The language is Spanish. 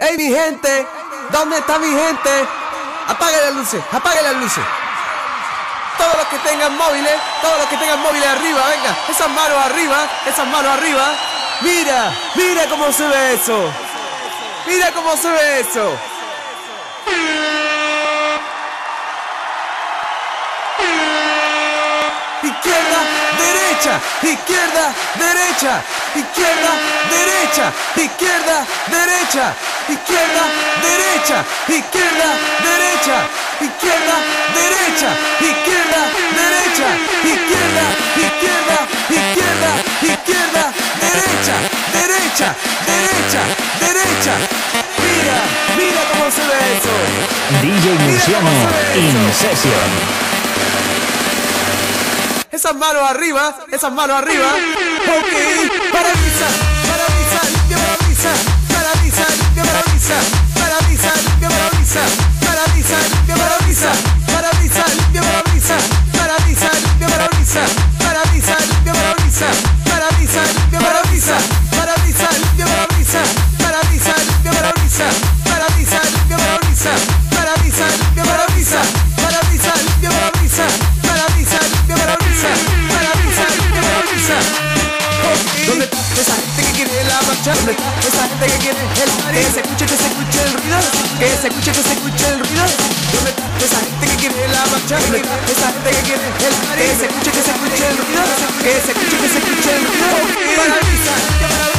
Hey, mi gente, ¿dónde está mi gente? Apague las luces, apague las luces. Todos los que tengan móviles, arriba, venga, esas manos arriba, Mira, cómo se ve eso. Izquierda, derecha, izquierda, derecha, izquierda, derecha, izquierda, derecha, izquierda, derecha, izquierda, derecha, izquierda, derecha, izquierda, derecha, izquierda, izquierda, izquierda, derecha, derecha. Mira, cómo se ve eso. DJ Murciano in session. Esas manos arriba, ok, esa gente que quiere el party, que se escuche el ruido, que se escuche el ruido. Esa gente que quiere la marcha, esa gente que quiere el party, que se escuche el ruido, que se escuche el ruido.